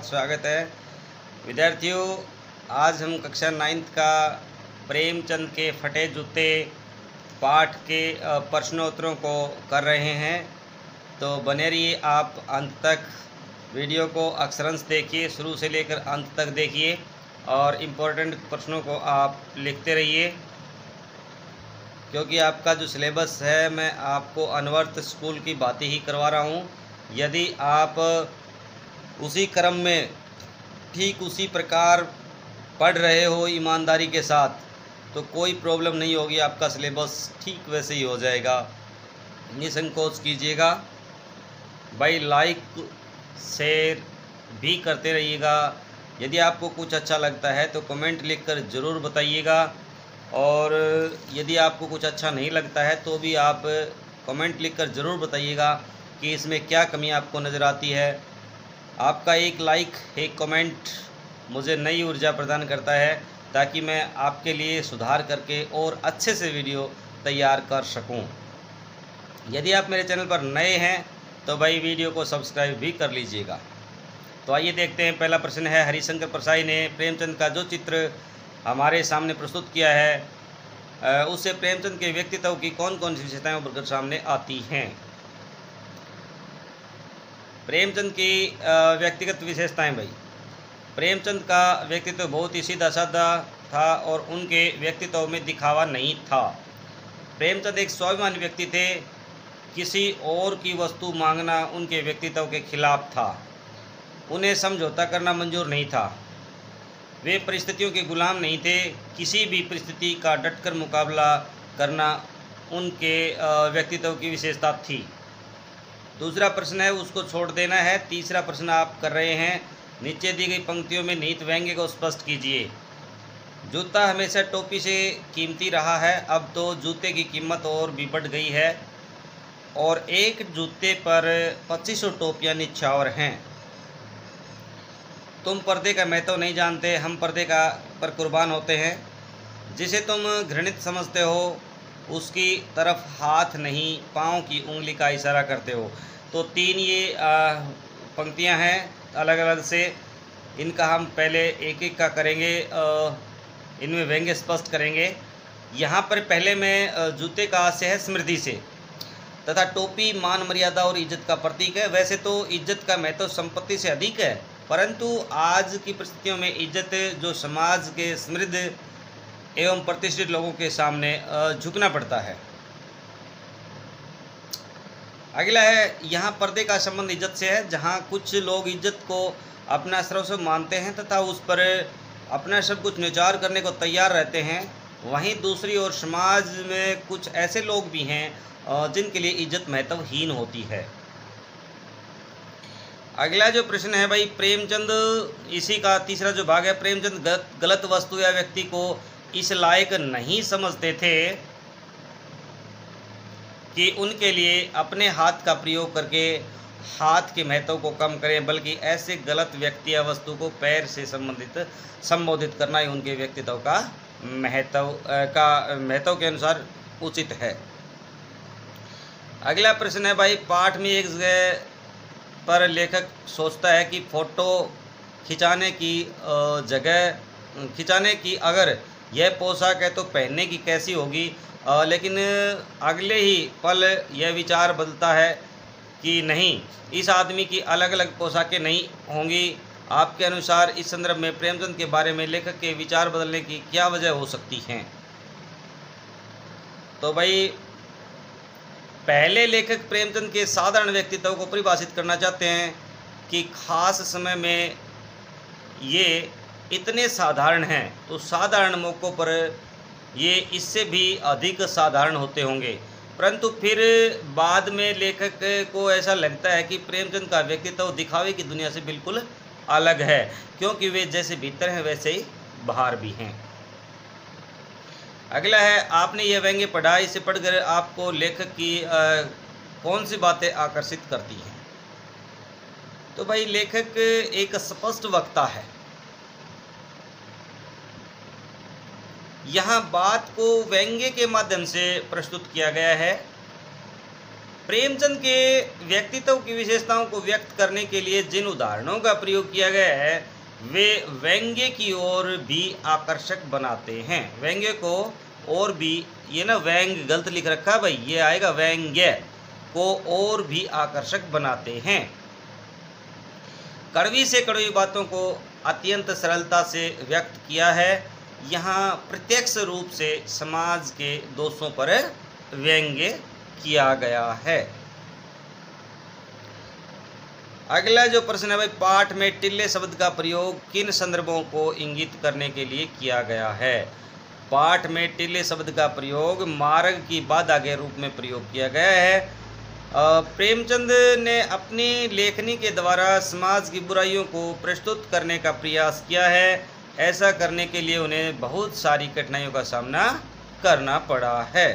बहुत स्वागत है। विद्यार्थियों, आज हम कक्षा 9th का प्रेमचंद के फटे जूते पाठ के प्रश्नोत्तरों को कर रहे हैं, तो बने रहिए आप अंत तक। वीडियो को अक्षरांश देखिए, शुरू से लेकर अंत तक देखिए और इम्पोर्टेंट प्रश्नों को आप लिखते रहिए, क्योंकि आपका जो सिलेबस है मैं आपको अनवर्थ स्कूल की बातें ही करवा रहा हूँ। यदि आप उसी क्रम में ठीक उसी प्रकार पढ़ रहे हो ईमानदारी के साथ, तो कोई प्रॉब्लम नहीं होगी, आपका सिलेबस ठीक वैसे ही हो जाएगा, निसंकोच कीजिएगा। भाई लाइक शेयर भी करते रहिएगा। यदि आपको कुछ अच्छा लगता है तो कमेंट लिखकर ज़रूर बताइएगा, और यदि आपको कुछ अच्छा नहीं लगता है तो भी आप कमेंट लिखकर ज़रूर बताइएगा कि इसमें क्या कमी आपको नज़र आती है। आपका एक लाइक, एक कमेंट मुझे नई ऊर्जा प्रदान करता है, ताकि मैं आपके लिए सुधार करके और अच्छे से वीडियो तैयार कर सकूं। यदि आप मेरे चैनल पर नए हैं तो भाई वीडियो को सब्सक्राइब भी कर लीजिएगा। तो आइए देखते हैं। पहला प्रश्न है, हरिशंकर परसाई ने प्रेमचंद का जो चित्र हमारे सामने प्रस्तुत किया है उससे प्रेमचंद के व्यक्तित्व की कौन कौन सी विशेषताएं उभरकर सामने आती हैं। प्रेमचंद की व्यक्तिगत विशेषताएं। भाई प्रेमचंद का व्यक्तित्व बहुत ही सीधा साधा था और उनके व्यक्तित्व में दिखावा नहीं था। प्रेमचंद एक स्वाभिमानी व्यक्ति थे। किसी और की वस्तु मांगना उनके व्यक्तित्व के खिलाफ था। उन्हें समझौता करना मंजूर नहीं था। वे परिस्थितियों के गुलाम नहीं थे। किसी भी परिस्थिति का डटकर मुकाबला करना उनके व्यक्तित्व की विशेषता थी। दूसरा प्रश्न है, उसको छोड़ देना है। तीसरा प्रश्न आप कर रहे हैं। नीचे दी गई पंक्तियों में निहित व्यंग्य को स्पष्ट कीजिए। जूता हमेशा टोपी से कीमती रहा है, अब तो जूते की कीमत और भी बढ़ गई है और एक जूते पर 2500 टोपियाँ निछावर हैं। तुम पर्दे का महत्व नहीं जानते, हम पर्दे का पर कुर्बान होते हैं। जिसे तुम घृणित समझते हो उसकी तरफ हाथ नहीं, पाँव की उंगली का इशारा करते हो। तो तीन ये पंक्तियां हैं अलग अलग से, इनका हम पहले एक एक का करेंगे, इनमें व्यंग्य स्पष्ट करेंगे। यहाँ पर पहले मैं जूते का आशय है स्मृति से, तथा टोपी मान मर्यादा और इज्जत का प्रतीक है। वैसे तो इज्जत का महत्व संपत्ति से अधिक है, परंतु आज की परिस्थितियों में इज्जत जो समाज के समृद्ध एवं प्रतिष्ठित लोगों के सामने झुकना पड़ता है। अगला है, यहाँ पर्दे का संबंध इज्जत से है, जहाँ कुछ लोग इज्जत को अपना सर्वस्व मानते हैं तथा उस पर अपना सब कुछ न्यौछावर करने को तैयार रहते हैं। वहीं दूसरी ओर समाज में कुछ ऐसे लोग भी हैं जिनके लिए इज्जत महत्वहीन होती है। अगला जो प्रश्न है भाई, प्रेमचंद, इसी का तीसरा जो भाग है, प्रेमचंद गलत वस्तु या व्यक्ति को इस लायक नहीं समझते थे कि उनके लिए अपने हाथ का प्रयोग करके हाथ के महत्व को कम करें, बल्कि ऐसे गलत व्यक्ति या वस्तु को पैर से संबोधित करना ही उनके व्यक्तित्व का महत्व के अनुसार उचित है। अगला प्रश्न है भाई, पाठ में एक जगह पर लेखक सोचता है कि फ़ोटो खिंचाने की अगर यह पोशाक है तो पहनने की कैसी होगी, लेकिन अगले ही पल यह विचार बदलता है कि नहीं, इस आदमी की अलग अलग पोशाकें नहीं होंगी। आपके अनुसार इस संदर्भ में प्रेमचंद के बारे में लेखक के विचार बदलने की क्या वजह हो सकती हैं। तो भाई पहले लेखक प्रेमचंद के साधारण व्यक्तित्व को परिभाषित करना चाहते हैं कि खास समय में ये इतने साधारण हैं, तो साधारण मौक़ों पर ये इससे भी अधिक साधारण होते होंगे। परंतु फिर बाद में लेखक को ऐसा लगता है कि प्रेमचंद का व्यक्तित्व दिखावे की दुनिया से बिल्कुल अलग है, क्योंकि वे जैसे भीतर हैं वैसे ही बाहर भी हैं। अगला है, आपने यह व्यंग्य पढ़ा, इसे पढ़कर आपको लेखक की कौन सी बातें आकर्षित करती हैं। तो भाई लेखक एक स्पष्ट वक्ता है। यहाँ बात को व्यंग्य के माध्यम से प्रस्तुत किया गया है। प्रेमचंद के व्यक्तित्व की विशेषताओं को व्यक्त करने के लिए जिन उदाहरणों का प्रयोग किया गया है वे व्यंग्य की ओर भी आकर्षक बनाते हैं। व्यंग्य को और भी, ये ना व्यंग गलत लिख रखा भाई, ये आएगा व्यंग्य को और भी आकर्षक बनाते हैं। कड़वी से कड़वी बातों को अत्यंत सरलता से व्यक्त किया है। यहाँ प्रत्यक्ष रूप से समाज के दोषों पर व्यंग्य किया गया है। अगला जो प्रश्न है भाई, पाठ में टिल्ले शब्द का प्रयोग किन संदर्भों को इंगित करने के लिए किया गया है? पाठ में टिल्ले शब्द का प्रयोग मार्ग की बाधा के रूप में प्रयोग किया गया है। प्रेमचंद ने अपनी लेखनी के द्वारा समाज की बुराइयों को प्रस्तुत करने का प्रयास किया है। ऐसा करने के लिए उन्हें बहुत सारी कठिनाइयों का सामना करना पड़ा है।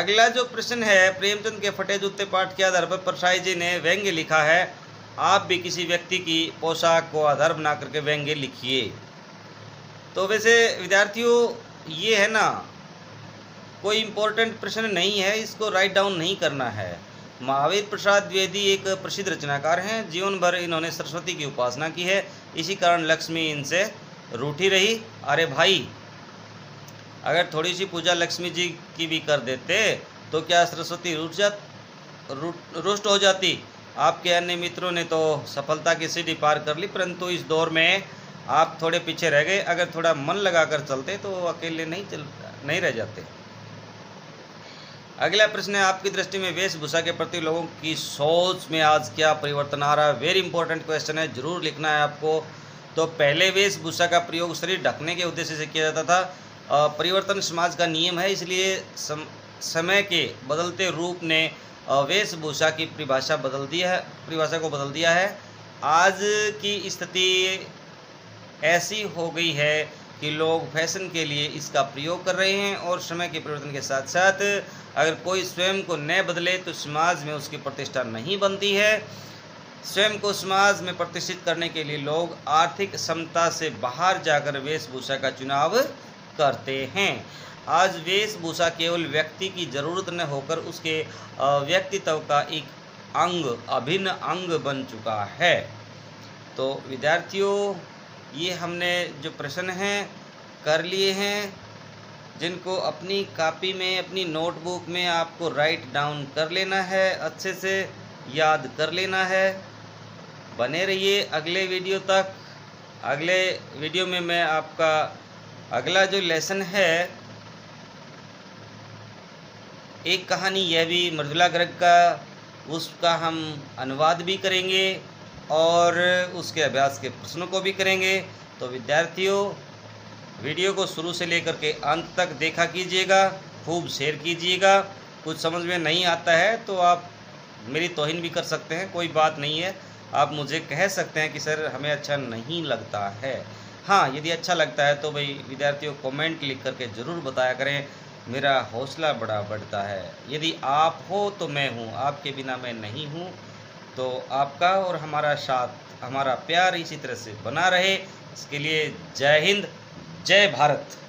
अगला जो प्रश्न है, प्रेमचंद के फटे जूते पाठ के आधार पर परसाई जी ने व्यंग्य लिखा है। आप भी किसी व्यक्ति की पोशाक को आधार बना करके व्यंग्य लिखिए। तो वैसे विद्यार्थियों ये है ना, कोई इम्पोर्टेंट प्रश्न नहीं है, इसको राइट डाउन नहीं करना है। महावीर प्रसाद द्विवेदी एक प्रसिद्ध रचनाकार हैं। जीवन भर इन्होंने सरस्वती की उपासना की है, इसी कारण लक्ष्मी इनसे रूठी रही। अरे भाई, अगर थोड़ी सी पूजा लक्ष्मी जी की भी कर देते तो क्या सरस्वती रुष्ट हो जाती? आपके अन्य मित्रों ने तो सफलता की सीढ़ी पार कर ली, परंतु इस दौर में आप थोड़े पीछे रह गए। अगर थोड़ा मन लगाकर चलते तो अकेले नहीं रह जाते। अगला प्रश्न है, आपकी दृष्टि में वेशभूषा के प्रति लोगों की सोच में आज क्या परिवर्तन आ रहा है? वेरी इंपॉर्टेंट क्वेश्चन है, जरूर लिखना है आपको। तो पहले वेशभूषा का प्रयोग शरीर ढकने के उद्देश्य से किया जाता था। परिवर्तन समाज का नियम है, इसलिए समय के बदलते रूप ने वेशभूषा की परिभाषा को बदल दिया है। आज की स्थिति ऐसी हो गई है कि लोग फैशन के लिए इसका प्रयोग कर रहे हैं और समय के परिवर्तन के साथ साथ अगर कोई स्वयं को न बदले तो समाज में उसकी प्रतिष्ठा नहीं बनती है। स्वयं को समाज में प्रतिष्ठित करने के लिए लोग आर्थिक क्षमता से बाहर जाकर वेशभूषा का चुनाव करते हैं। आज वेशभूषा केवल व्यक्ति की जरूरत न होकर उसके व्यक्तित्व का एक अंग, अभिन्न अंग बन चुका है। तो विद्यार्थियों, ये हमने जो प्रश्न हैं कर लिए हैं, जिनको अपनी कॉपी में, अपनी नोटबुक में आपको राइट डाउन कर लेना है, अच्छे से याद कर लेना है। बने रहिए अगले वीडियो तक। अगले वीडियो में मैं आपका अगला जो लेसन है, एक कहानी यह भी मृदुला गर्ग का, उसका हम अनुवाद भी करेंगे और उसके अभ्यास के प्रश्नों को भी करेंगे। तो विद्यार्थियों, वीडियो को शुरू से लेकर के अंत तक देखा कीजिएगा, खूब शेयर कीजिएगा। कुछ समझ में नहीं आता है तो आप मेरी तौहीन भी कर सकते हैं, कोई बात नहीं है। आप मुझे कह सकते हैं कि सर हमें अच्छा नहीं लगता है। हाँ, यदि अच्छा लगता है तो भाई विद्यार्थियों कमेंट लिख करके ज़रूर बताया करें, मेरा हौसला बड़ा बढ़ता है। यदि आप हो तो मैं हूँ, आपके बिना मैं नहीं हूँ। तो आपका और हमारा साथ, हमारा प्यार इसी तरह से बना रहे, इसके लिए जय हिंद, जय भारत।